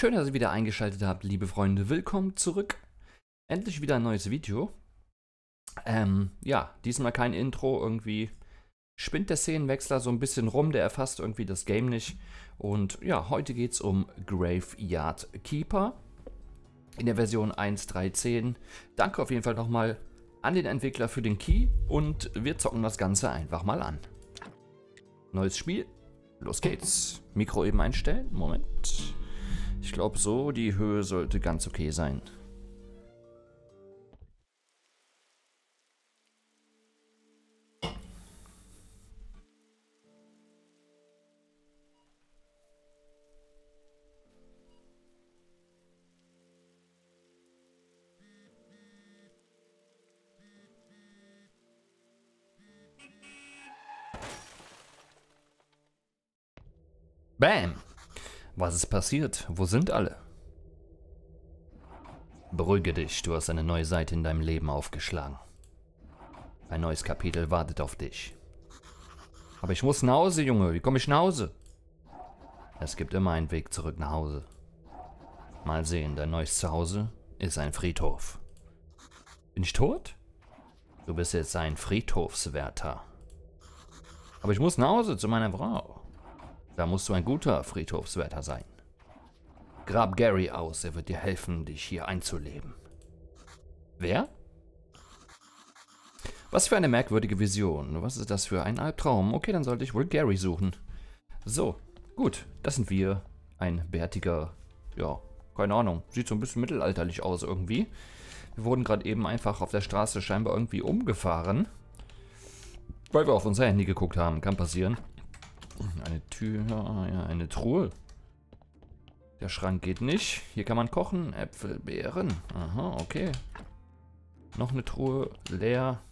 Schön, dass ihr wieder eingeschaltet habt, liebe Freunde. Willkommen zurück. Endlich wieder ein neues Video. Ja, diesmal kein Intro. Irgendwie spinnt der Szenenwechsler so ein bisschen rum. Der erfasst irgendwie das Game nicht. Und ja, heute geht es um Graveyard Keeper in der Version 1.3.10. Danke auf jeden Fall nochmal an den Entwickler für den Key. Und wir zocken das Ganze einfach mal an. Neues Spiel. Los geht's. Mikro eben einstellen. Moment. Ich glaube so, die Höhe sollte ganz okay sein. Bam! Was ist passiert? Wo sind alle? Beruhige dich, du hast eine neue Seite in deinem Leben aufgeschlagen. Ein neues Kapitel wartet auf dich. Aber ich muss nach Hause, Junge. Wie komme ich nach Hause? Es gibt immer einen Weg zurück nach Hause. Mal sehen, dein neues Zuhause ist ein Friedhof. Bin ich tot? Du bist jetzt ein Friedhofswärter. Aber ich muss nach Hause zu meiner Frau. Da musst du ein guter Friedhofswärter sein. Grab Gary aus, er wird dir helfen, dich hier einzuleben. Wer? Was für eine merkwürdige Vision. Was ist das für ein Albtraum? Okay, dann sollte ich wohl Gary suchen. So, gut, das sind wir. Ein bärtiger, ja, keine Ahnung, sieht so ein bisschen mittelalterlich aus irgendwie. Wir wurden gerade eben einfach auf der Straße scheinbar irgendwie umgefahren, weil wir auf unser Handy geguckt haben. Kann passieren. Eine Tür, ja, eine Truhe. Der Schrank geht nicht. Hier kann man kochen. Äpfel, Beeren. Aha, okay. Noch eine Truhe, leer.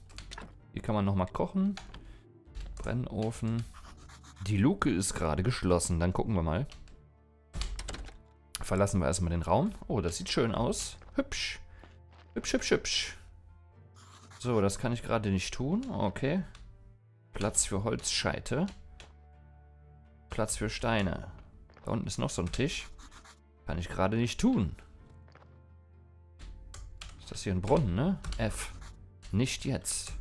Hier kann man nochmal kochen. Brennofen. Die Luke ist gerade geschlossen. Dann gucken wir mal. Verlassen wir erstmal den Raum. Oh, das sieht schön aus. Hübsch. Hübsch, hübsch, hübsch. So, das kann ich gerade nicht tun. Okay. Platz für Holzscheite. Platz für Steine. Da unten ist noch so ein Tisch. Kann ich gerade nicht tun. Ist das hier ein Brunnen, ne? F. Nicht jetzt.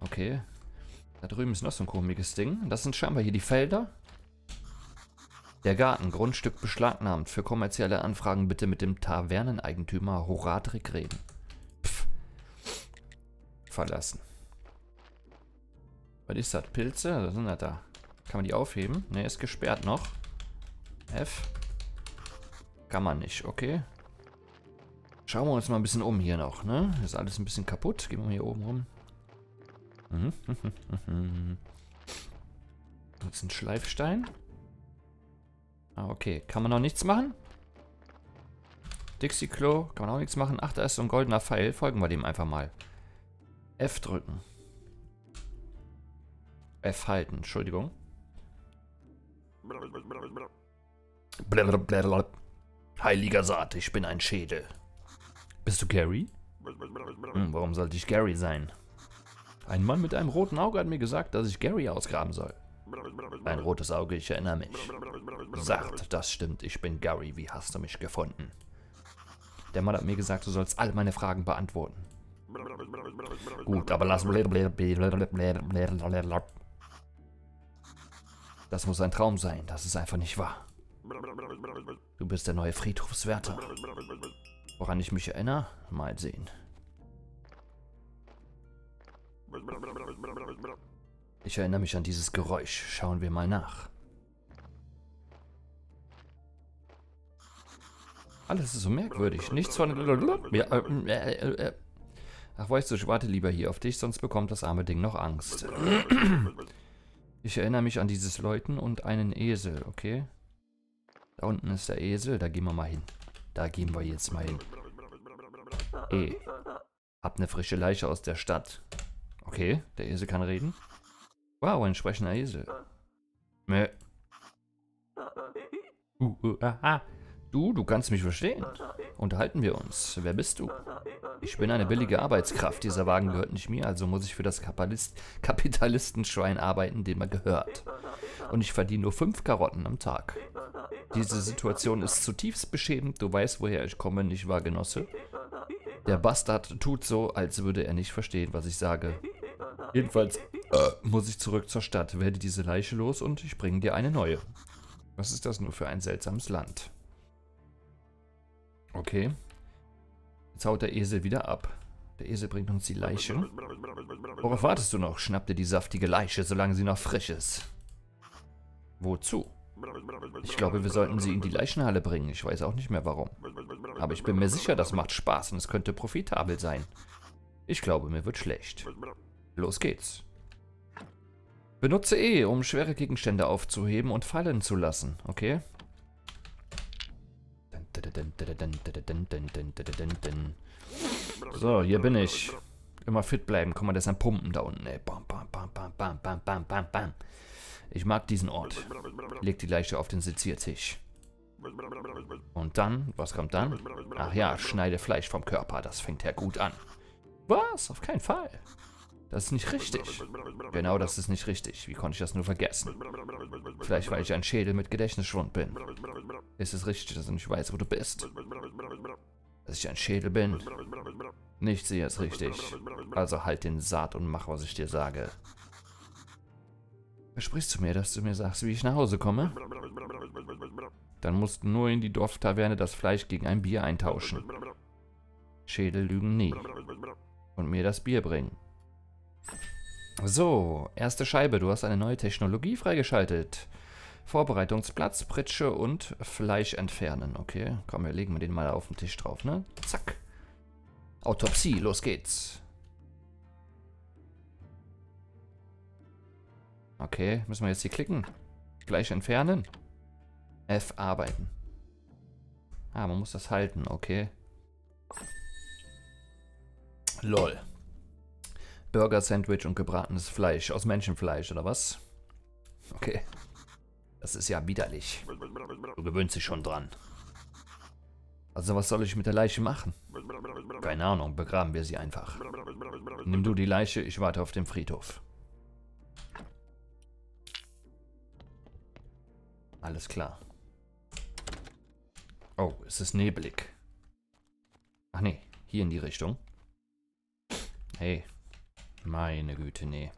Okay. Da drüben ist noch so ein komisches Ding. Das sind scheinbar hier die Felder. Der Garten. Grundstück beschlagnahmt. Für kommerzielle Anfragen bitte mit dem Taverneneigentümer Horadrik reden. Pff. Verlassen. Was ist das? Pilze? Was sind das da? Kann man die aufheben? Ne, ist gesperrt noch. F. Kann man nicht, okay. Schauen wir uns mal ein bisschen um hier noch, ne? Ist alles ein bisschen kaputt. Gehen wir mal hier oben rum. Jetzt ein Schleifstein. Ah, okay. Kann man noch nichts machen? Dixie-Klo. Kann man auch nichts machen. Ach, da ist so ein goldener Pfeil. Folgen wir dem einfach mal. F drücken. F halten. Entschuldigung. Heiliger Saat, ich bin ein Schädel. Bist du Gary? Warum sollte ich Gary sein? Ein Mann mit einem roten Auge hat mir gesagt, dass ich Gary ausgraben soll. Ein rotes Auge, ich erinnere mich. Sagt, das stimmt, ich bin Gary, wie hast du mich gefunden? Der Mann hat mir gesagt, du sollst alle meine Fragen beantworten. Gut, aber lass... Das muss ein Traum sein, das ist einfach nicht wahr. Du bist der neue Friedhofswärter. Woran ich mich erinnere? Mal sehen. Ich erinnere mich an dieses Geräusch. Schauen wir mal nach. Alles ist so merkwürdig. Nichts von... Ach, weißt du, ich warte lieber hier auf dich, sonst bekommt das arme Ding noch Angst. Ich erinnere mich an dieses Läuten und einen Esel, okay? Da unten ist der Esel, da gehen wir mal hin. Da gehen wir jetzt mal hin. Ey, hab eine frische Leiche aus der Stadt. Okay, der Esel kann reden. Wow, ein sprechender Esel. Mäh. Aha. Du kannst mich verstehen. Unterhalten wir uns. Wer bist du? Ich bin eine billige Arbeitskraft. Dieser Wagen gehört nicht mir, also muss ich für das Kapitalistenschwein arbeiten, dem er gehört. Und ich verdiene nur 5 Karotten am Tag. Diese Situation ist zutiefst beschämend. Du weißt, woher ich komme, nicht wahr, Genosse? Der Bastard tut so, als würde er nicht verstehen, was ich sage. Jedenfalls muss ich zurück zur Stadt, werde diese Leiche los und ich bringe dir eine neue. Was ist das nur für ein seltsames Land? Okay. Jetzt haut der Esel wieder ab. Der Esel bringt uns die Leiche. Worauf wartest du noch? Schnapp dir die saftige Leiche, solange sie noch frisch ist. Wozu? Ich glaube, wir sollten sie in die Leichenhalle bringen. Ich weiß auch nicht mehr warum. Aber ich bin mir sicher, das macht Spaß und es könnte profitabel sein. Ich glaube, mir wird schlecht. Los geht's. Benutze E, um schwere Gegenstände aufzuheben und fallen zu lassen. Okay. So, hier bin ich. Immer fit bleiben. Guck mal, das ist ein Pumpen da unten. Ey. Bam, bam, bam, bam, bam, bam, bam, bam, bam. Ich mag diesen Ort. Leg die Leiche auf den Seziertisch. Und dann, was kommt dann? Ach ja, schneide Fleisch vom Körper. Das fängt ja gut an. Was? Auf keinen Fall. Das ist nicht richtig. Genau, das ist nicht richtig. Wie konnte ich das nur vergessen? Vielleicht, weil ich ein Schädel mit Gedächtnisschwund bin. Ist es richtig, dass ich nicht weiß, wo du bist? Dass ich ein Schädel bin? Nicht sehe es richtig. Also halt den Saat und mach, was ich dir sage. Versprichst du mir, dass du mir sagst, wie ich nach Hause komme? Dann musst du nur in die Dorftaverne das Fleisch gegen ein Bier eintauschen. Schädel lügen nie. Und mir das Bier bringen. So, erste Scheibe. Du hast eine neue Technologie freigeschaltet. Vorbereitungsplatz, Pritsche und Fleisch entfernen. Okay, komm, wir legen den mal auf den Tisch drauf, ne? Zack. Autopsie, los geht's. Okay, müssen wir jetzt hier klicken. Gleich entfernen. F arbeiten. Ah, man muss das halten, okay. Lol. Burger, Sandwich und gebratenes Fleisch. Aus Menschenfleisch, oder was? Okay. Das ist ja widerlich. Du gewöhnst dich schon dran. Also was soll ich mit der Leiche machen? Keine Ahnung, begraben wir sie einfach. Nimm du die Leiche, ich warte auf dem Friedhof. Alles klar. Oh, es ist neblig. Ach nee, hier in die Richtung. Hey. Meine Güte, nee.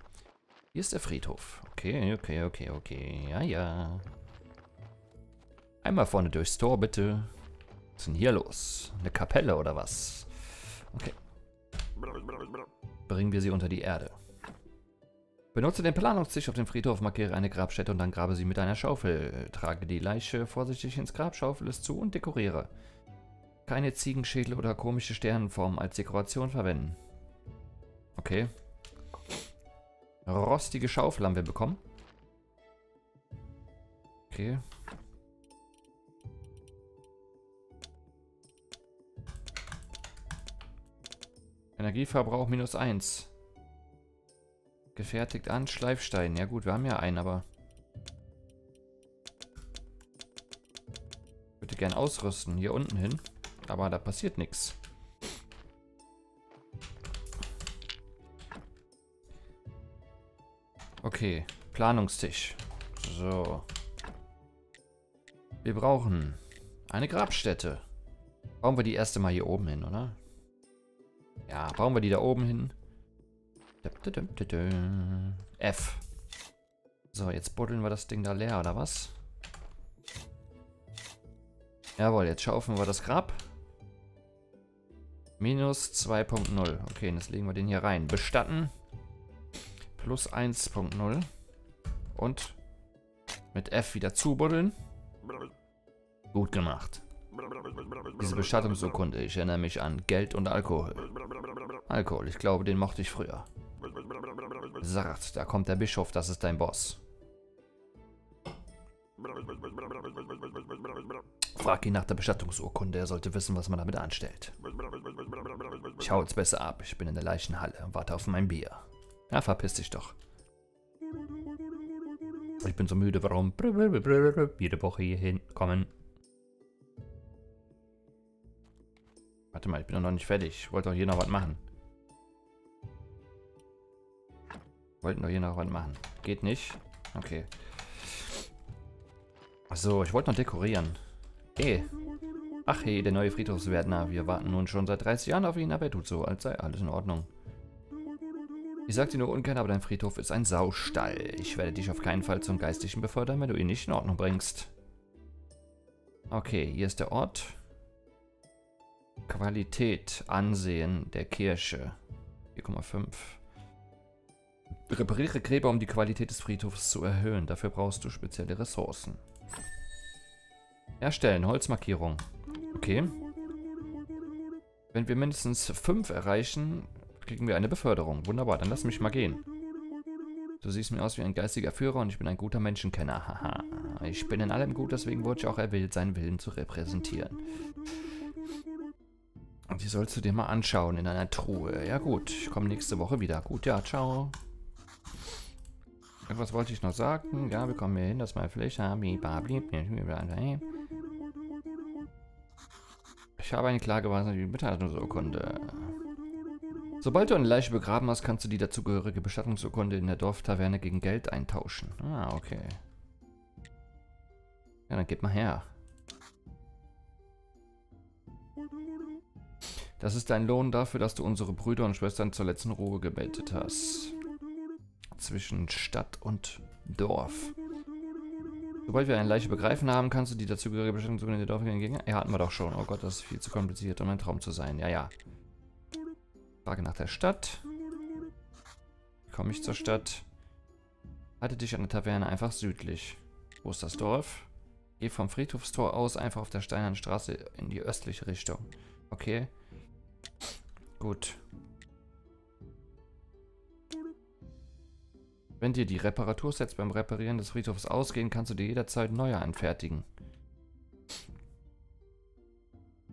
Hier ist der Friedhof. Okay, okay, okay, okay. Ja, ja. Einmal vorne durchs Tor, bitte. Was ist denn hier los? Eine Kapelle oder was? Okay. Bringen wir sie unter die Erde. Benutze den Planungstisch auf dem Friedhof, markiere eine Grabstätte und dann grabe sie mit einer Schaufel. Trage die Leiche vorsichtig ins Grab, schaufel es zu und dekoriere. Keine Ziegenschädel oder komische Sternenformen als Dekoration verwenden. Okay. Rostige Schaufel haben wir bekommen. Okay. Energieverbrauch -1. Gefertigt an Schleifstein. Ja gut, wir haben ja einen, aber... Ich würde gern ausrüsten. Hier unten hin. Aber da passiert nichts. Okay, Planungstisch. So. Wir brauchen eine Grabstätte. Bauen wir die erste mal hier oben hin, oder? Ja, bauen wir die da oben hin. F. So, jetzt buddeln wir das Ding da leer, oder was? Jawohl, jetzt schaufeln wir das Grab. -2.0. Okay, jetzt legen wir den hier rein. Bestatten. +1.0 und mit F wieder zubuddeln. Gut gemacht. Diese Bestattungsurkunde, ich erinnere mich an Geld und Alkohol. Alkohol, ich glaube, den mochte ich früher. Sagt, da kommt der Bischof, das ist dein Boss. Frag ihn nach der Bestattungsurkunde, er sollte wissen, was man damit anstellt. Ich hau jetzt besser ab, ich bin in der Leichenhalle und warte auf mein Bier. Ja, verpiss dich doch. Ich bin so müde, warum? Jede Woche hier hinkommen. Warte mal, ich bin doch noch nicht fertig. Ich wollte doch hier noch was machen. Geht nicht. Okay. Achso, ich wollte noch dekorieren. Hey. Ach hey, der neue Friedhofswärter. Wir warten nun schon seit 30 Jahren auf ihn, aber er tut so, als sei alles in Ordnung. Ich sag dir nur ungern, aber dein Friedhof ist ein Saustall. Ich werde dich auf keinen Fall zum Geistlichen befördern, wenn du ihn nicht in Ordnung bringst. Okay, hier ist der Ort. Qualität, Ansehen der Kirche. 4,5. Repariere Gräber, um die Qualität des Friedhofs zu erhöhen. Dafür brauchst du spezielle Ressourcen. Erstellen, Holzmarkierung. Okay. Wenn wir mindestens 5 erreichen, kriegen wir eine Beförderung. Wunderbar, dann lass mich mal gehen. Du siehst mir aus wie ein geistiger Führer und ich bin ein guter Menschenkenner. Haha. Ich bin in allem gut, deswegen wurde ich auch erwählt, seinen Willen zu repräsentieren. Und die sollst du dir mal anschauen in einer Truhe. Ja gut, ich komme nächste Woche wieder. Gut, ja, ciao. Irgendwas wollte ich noch sagen. Ja, wir kommen hier hin, dass meine Fläche haben. Ich habe eine Klage, was natürlich Mitteilungsurkunde. Sobald du eine Leiche begraben hast, kannst du die dazugehörige Bestattungsurkunde in der Dorftaverne gegen Geld eintauschen. Ah, okay. Ja, dann geht mal her. Das ist dein Lohn dafür, dass du unsere Brüder und Schwestern zur letzten Ruhe gebetet hast. Zwischen Stadt und Dorf. Sobald wir eine Leiche begreifen haben, kannst du die dazugehörige Bestimmung der Dorf entgegen. Ja, hatten wir doch schon. Oh Gott, das ist viel zu kompliziert, um ein Traum zu sein. Ja, ja. Frage nach der Stadt. Komme ich zur Stadt? Halte dich an der Taverne einfach südlich. Wo ist das Dorf? Geh vom Friedhofstor aus, einfach auf der steinernen Straße in die östliche Richtung. Okay. Gut. Wenn dir die Reparatursets beim Reparieren des Friedhofs ausgehen, kannst du dir jederzeit neue anfertigen.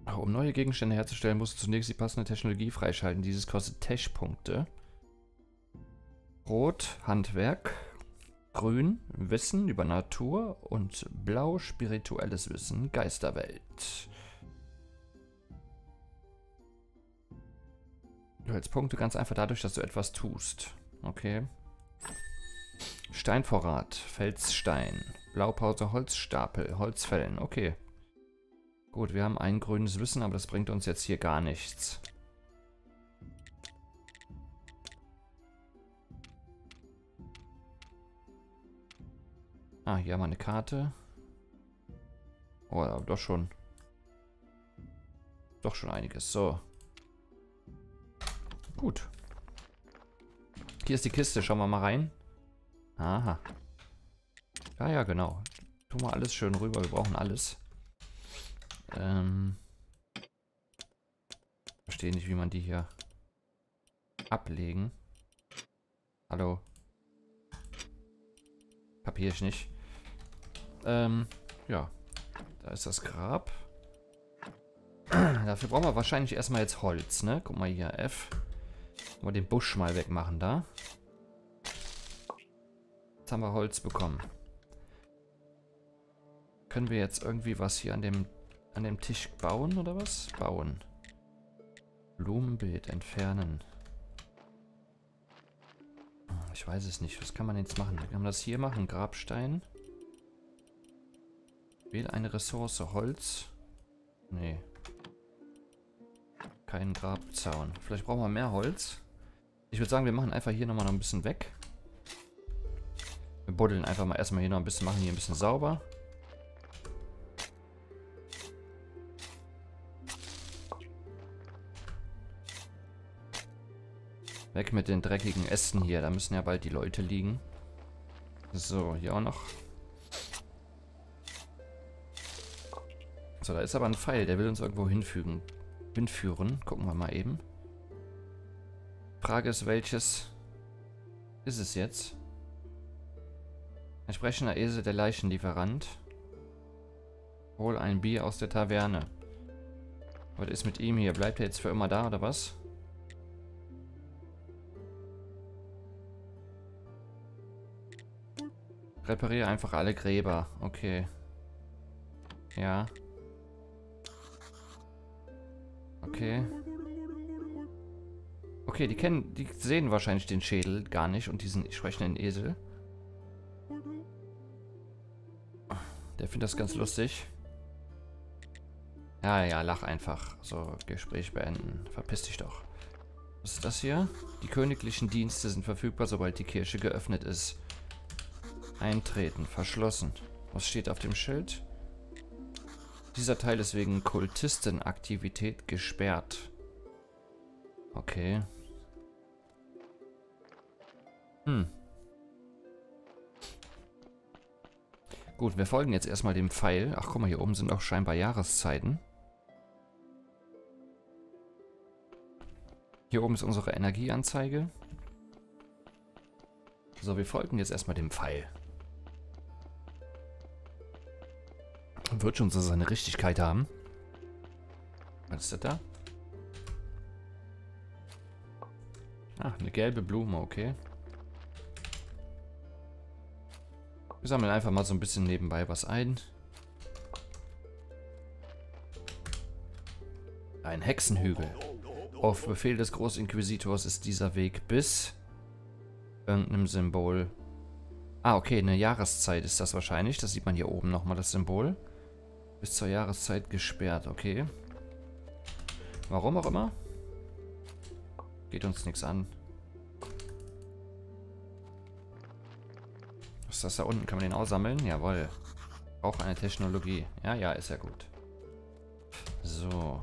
Um neue Gegenstände herzustellen, musst du zunächst die passende Technologie freischalten. Dieses kostet Tech-Punkte. Rot, Handwerk. Grün, Wissen über Natur. Und Blau, spirituelles Wissen, Geisterwelt. Du hältst Punkte ganz einfach dadurch, dass du etwas tust. Okay. Steinvorrat, Felsstein, Blaupause, Holzstapel, Holzfällen, okay. Gut, wir haben ein grünes Wissen, aber das bringt uns jetzt hier gar nichts. Ah, hier haben wir eine Karte. Oh, aber doch schon. Doch schon einiges, so. Gut. Hier ist die Kiste, schauen wir mal rein. Aha. Ja, ja, genau. Tun wir alles schön rüber, wir brauchen alles. Verstehe nicht, wie man die hier ablegen. Hallo. Kapier ich nicht. Ja. Da ist das Grab. Dafür brauchen wir wahrscheinlich erstmal jetzt Holz, ne? Guck mal hier, F. Mal den Busch mal wegmachen da. Jetzt haben wir Holz bekommen. Können wir jetzt irgendwie was hier an dem Tisch bauen oder was? Bauen. Blumenbeet entfernen. Ich weiß es nicht. Was kann man jetzt machen? Kann man das hier machen? Grabstein. Wähle eine Ressource. Holz. Nee. Kein Grabzaun. Vielleicht brauchen wir mehr Holz. Ich würde sagen, wir machen einfach hier nochmal noch ein bisschen weg. Wir buddeln einfach mal erstmal hier noch ein bisschen, machen hier ein bisschen sauber. Weg mit den dreckigen Ästen hier, da müssen ja bald die Leute liegen. So, hier auch noch. So, da ist aber ein Pfeil, der will uns irgendwo hinführen. Gucken wir mal eben. Frage ist, welches ist es jetzt? Entsprechender Esel der Leichenlieferant. Hol ein Bier aus der Taverne. Was ist mit ihm hier? Bleibt er jetzt für immer da oder was? Repariere einfach alle Gräber. Okay. Ja. Okay. Okay, die sehen wahrscheinlich den Schädel gar nicht und diesen sprechenden Esel. Der findet das ganz lustig. Ja, ja, lach einfach. So, Gespräch beenden. Verpiss dich doch. Was ist das hier? Die königlichen Dienste sind verfügbar, sobald die Kirche geöffnet ist. Eintreten. Verschlossen. Was steht auf dem Schild? Dieser Teil ist wegen Kultistenaktivität gesperrt. Okay. Hm. Gut, wir folgen jetzt erstmal dem Pfeil. Ach, guck mal, hier oben sind auch scheinbar Jahreszeiten. Hier oben ist unsere Energieanzeige. So, wir folgen jetzt erstmal dem Pfeil. Wird schon so seine Richtigkeit haben. Was ist das da? Ach, eine gelbe Blume, okay. Wir sammeln einfach mal so ein bisschen nebenbei was ein. Ein Hexenhügel. Auf Befehl des Großinquisitors ist dieser Weg bis irgendeinem Symbol. Ah, okay, eine Jahreszeit ist das wahrscheinlich. Das sieht man hier oben nochmal, das Symbol. Bis zur Jahreszeit gesperrt, okay. Warum auch immer. Geht uns nichts an. Was ist das da unten? Kann man den aussammeln? Jawohl. Auch eine Technologie. Ja, ja, ist ja gut. So.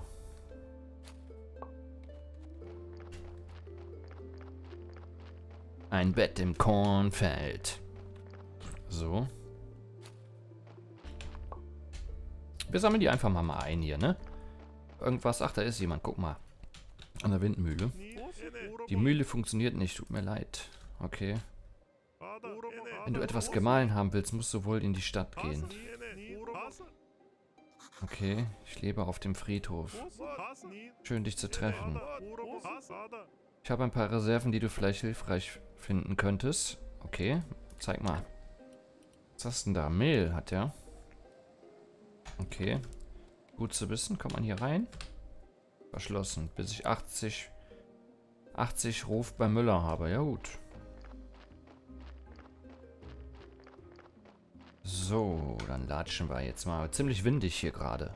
Ein Bett im Kornfeld. So. Wir sammeln die einfach mal ein hier, ne? Irgendwas. Ach, da ist jemand. Guck mal. An der Windmühle. Die Mühle funktioniert nicht. Tut mir leid. Okay. Wenn du etwas gemahlen haben willst, musst du wohl in die Stadt gehen. Okay, ich lebe auf dem Friedhof. Schön, dich zu treffen. Ich habe ein paar Reserven, die du vielleicht hilfreich finden könntest. Okay, zeig mal. Was hast du denn da? Mehl hat er. Okay, gut zu wissen. Kommt man hier rein? Verschlossen, bis ich 80 Ruf bei Müller habe. Ja gut. So, dann latschen wir jetzt mal. Ziemlich windig hier gerade.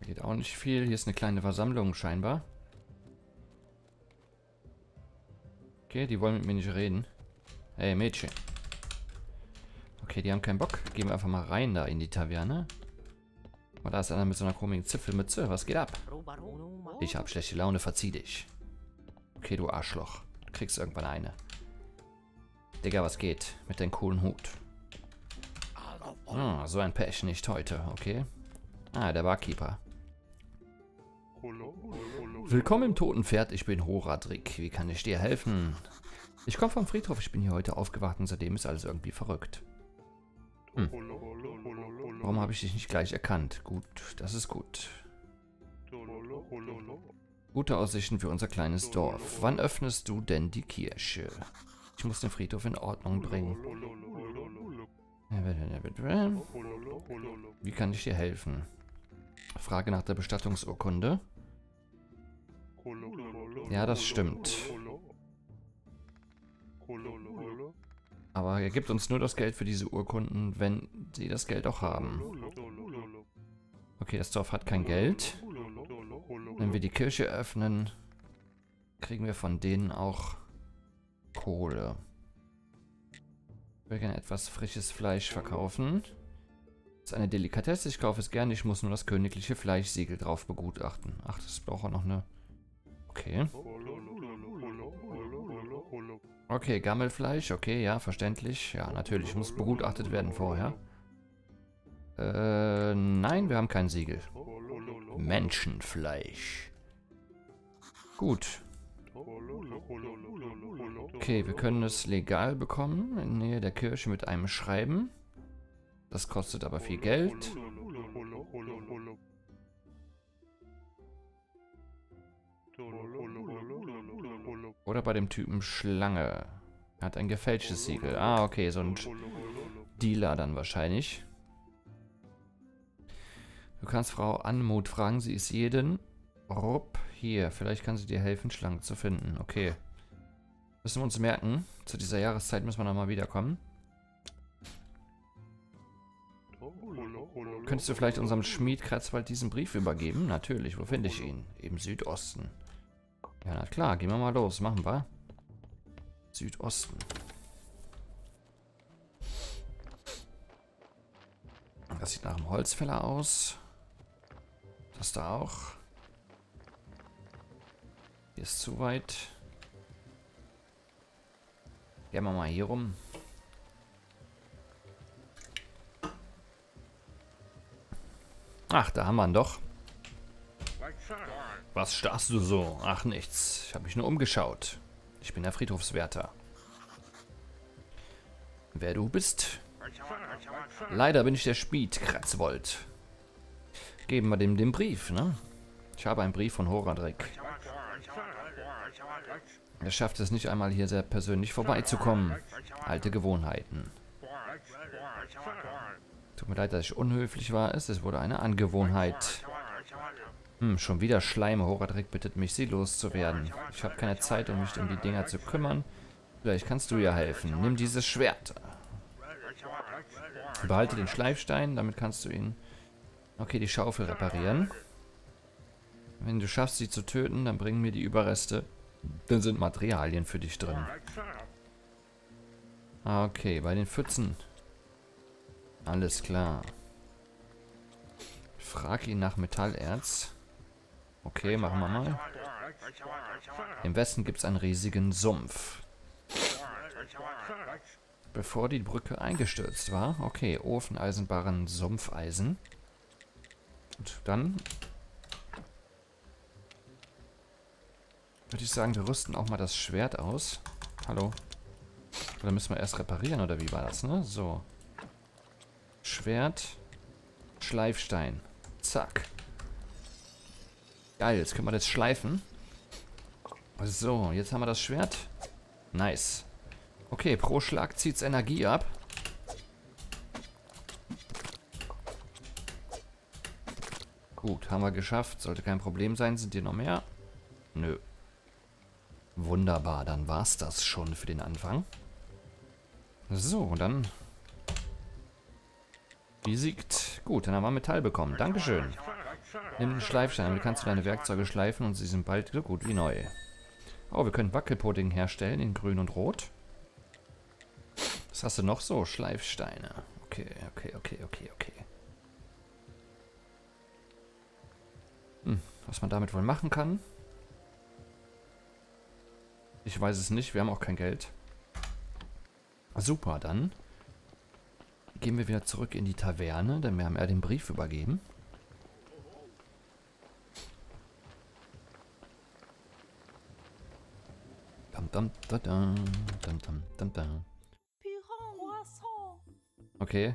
Geht auch nicht viel. Hier ist eine kleine Versammlung scheinbar. Okay, die wollen mit mir nicht reden. Hey, Mädchen. Okay, die haben keinen Bock. Gehen wir einfach mal rein da in die Taverne. Aber da ist einer mit so einer komischen Zipfelmütze. Was geht ab? Ich hab schlechte Laune, verzieh dich. Okay, du Arschloch. Du kriegst irgendwann eine. Digga, was geht? Mit deinem coolen Hut. Ah, so ein Pech, nicht heute, okay? Ah, der Barkeeper. Willkommen im Toten Pferd, ich bin Horadrik. Wie kann ich dir helfen? Ich komme vom Friedhof, ich bin hier heute aufgewacht und seitdem ist alles irgendwie verrückt. Hm. Warum habe ich dich nicht gleich erkannt? Gut, das ist gut. Gute Aussichten für unser kleines Dorf. Wann öffnest du denn die Kirche? Ich muss den Friedhof in Ordnung bringen. Wie kann ich dir helfen? Frage nach der Bestattungsurkunde. Ja, das stimmt. Aber er gibt uns nur das Geld für diese Urkunden, wenn sie das Geld auch haben. Okay, das Dorf hat kein Geld. Wenn wir die Kirche öffnen, kriegen wir von denen auch Kohle. Ich will gerne etwas frisches Fleisch verkaufen. Das ist eine Delikatesse, ich kaufe es gerne, ich muss nur das königliche Fleischsiegel drauf begutachten. Ach, das braucht auch noch eine... Okay. Okay, Gammelfleisch, okay, ja, verständlich. Ja, natürlich, muss begutachtet werden vorher. Nein, wir haben kein Siegel. Menschenfleisch. Gut. Okay, wir können es legal bekommen, in Nähe der Kirche mit einem Schreiben. Das kostet aber viel Geld. Oder bei dem Typen Schlange. Er hat ein gefälschtes Siegel. Ah, okay, so ein Dealer dann wahrscheinlich. Du kannst Frau Anmut fragen, sie ist jeden. Rupp, hier, vielleicht kann sie dir helfen, Schlangen zu finden. Okay, Müssen wir uns merken, zu dieser Jahreszeit müssen wir nochmal wiederkommen. Könntest du vielleicht unserem Schmied Kretzvold diesen Brief übergeben? Natürlich, wo finde ich ihn? Im Südosten. Ja, na klar, gehen wir mal los, machen wir. Südosten. Das sieht nach einem Holzfäller aus. Das da auch. Hier ist zu weit. Gehen wir mal hier rum. Ach, da haben wir ihn doch. Was starrst du so? Ach, nichts. Ich habe mich nur umgeschaut. Ich bin der Friedhofswärter. Wer du bist? Leider bin ich der Schmied Kretzvold. Geben wir dem den Brief, ne? Ich habe einen Brief von Horadrik. Er schafft es nicht einmal, hier sehr persönlich vorbeizukommen. Alte Gewohnheiten. Tut mir leid, dass ich unhöflich war. Es wurde eine Angewohnheit. Hm, schon wieder Schleim. Horadrik bittet mich, sie loszuwerden. Ich habe keine Zeit, um mich um die Dinger zu kümmern. Vielleicht kannst du ihr helfen. Nimm dieses Schwert. Behalte den Schleifstein, damit kannst du ihn... Okay, die Schaufel reparieren. Wenn du schaffst, sie zu töten, dann bring mir die Überreste. Dann sind Materialien für dich drin. Okay, bei den Pfützen. Alles klar. Frag ihn nach Metallerz. Okay, machen wir mal. Im Westen gibt es einen riesigen Sumpf. Bevor die Brücke eingestürzt war. Okay, Ofeneisenbarren, Sumpfeisen. Und dann würde ich sagen, wir rüsten auch mal das Schwert aus. Hallo. Oder müssen wir erst reparieren, oder wie war das, ne? So. Schwert. Schleifstein. Zack. Geil, jetzt können wir das schleifen. So, jetzt haben wir das Schwert. Nice. Okay, pro Schlag zieht's Energie ab. Gut, haben wir geschafft. Sollte kein Problem sein. Sind hier noch mehr? Nö. Wunderbar, dann war's das schon für den Anfang. So, dann... Besiegt. Gut, dann haben wir Metall bekommen. Dankeschön. Nimm den Schleifstein, damit kannst du deine Werkzeuge schleifen und sie sind bald so gut wie neu. Oh, wir können Wackelpudding herstellen in grün und rot. Was hast du noch so? Schleifsteine. Okay. Was man damit wohl machen kann? Ich weiß es nicht, wir haben auch kein Geld. Super, dann gehen wir wieder zurück in die Taverne, denn wir haben ja den Brief übergeben. Okay.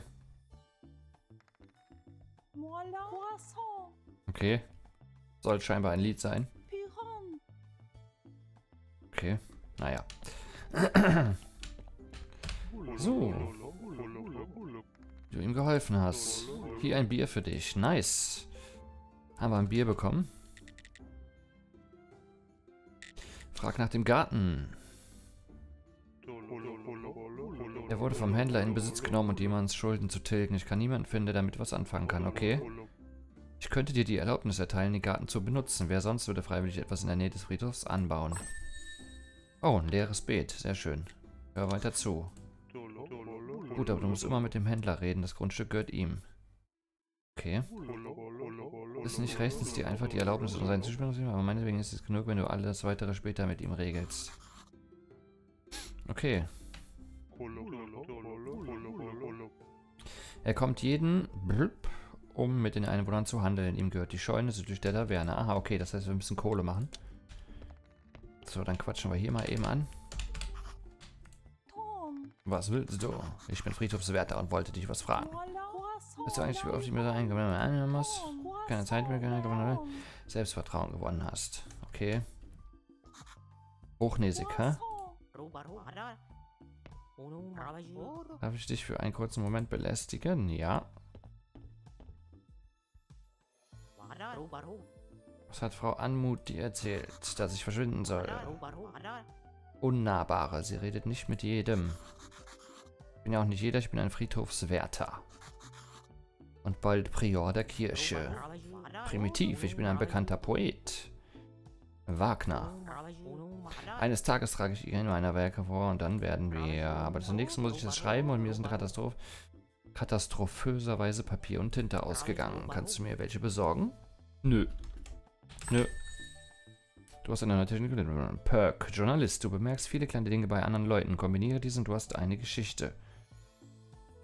Okay. Soll scheinbar ein Lied sein. Okay, naja. So. Du ihm geholfen hast. Hier ein Bier für dich. Nice. Haben wir ein Bier bekommen? Frag nach dem Garten. Er wurde vom Händler in Besitz genommen, um jemands Schulden zu tilgen. Ich kann niemanden finden, der damit was anfangen kann, okay? Ich könnte dir die Erlaubnis erteilen, den Garten zu benutzen. Wer sonst würde freiwillig etwas in der Nähe des Friedhofs anbauen? Oh, ein leeres Beet. Sehr schön. Hör weiter zu. Gut, aber du musst immer mit dem Händler reden. Das Grundstück gehört ihm. Okay. Ist nicht rechtens, dir einfach die Erlaubnis oder seinen Zuspruch zu geben, aber meinetwegen ist es genug, wenn du alles weitere später mit ihm regelst. Okay. Er kommt jeden... Blub, um mit den Einwohnern zu handeln. Ihm gehört die Scheune südlich der Taverne. Aha, okay, das heißt, wir müssen Kohle machen. So, dann quatschen wir hier mal eben an. Was willst du? Ich bin Friedhofswärter und wollte dich was fragen. Bist du eigentlich, wie oft ich mir da eingenommen hast? Keine Zeit mehr, keine Selbstvertrauen gewonnen hast. Okay. Hochnäsig, hä? Darf ich dich für einen kurzen Moment belästigen? Ja. Was hat Frau Anmut dir erzählt, dass ich verschwinden soll? Unnahbare. Sie redet nicht mit jedem. Ich bin ja auch nicht jeder, ich bin ein Friedhofswärter. Und bald Prior der Kirche. Primitiv, ich bin ein bekannter Poet. Wagner. Eines Tages trage ich ihr meiner Werke vor und dann werden wir... Aber zunächst muss ich das schreiben und mir sind katastrophöserweise Papier und Tinte ausgegangen. Kannst du mir welche besorgen? Nö. Nö. Du hast eine neue Technik. Perk. Journalist. Du bemerkst viele kleine Dinge bei anderen Leuten. Kombiniere diese und du hast eine Geschichte.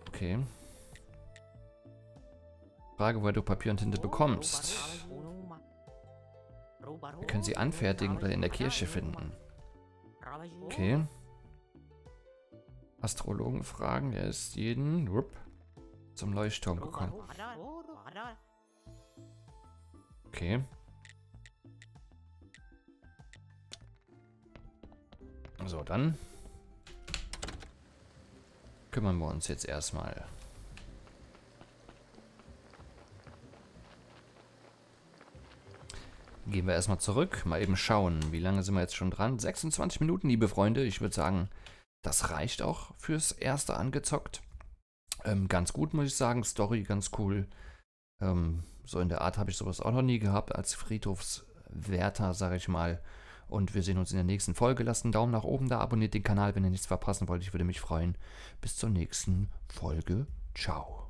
Okay. Frage, woher du Papier und Tinte bekommst. Wir können sie anfertigen oder in der Kirche finden. Okay. Astrologen fragen, der ist jeden zum Leuchtturm gekommen. Okay. So, dann kümmern wir uns jetzt erstmal. Gehen wir erstmal zurück. Mal eben schauen, wie lange sind wir jetzt schon dran? 26 Minuten, liebe Freunde. Ich würde sagen, das reicht auch fürs erste Angezockt. Ganz gut, muss ich sagen. Story ganz cool. So in der Art habe ich sowas auch noch nie gehabt als Friedhofswärter, sage ich mal. Und wir sehen uns in der nächsten Folge. Lasst einen Daumen nach oben da, abonniert den Kanal, wenn ihr nichts verpassen wollt. Ich würde mich freuen. Bis zur nächsten Folge. Ciao.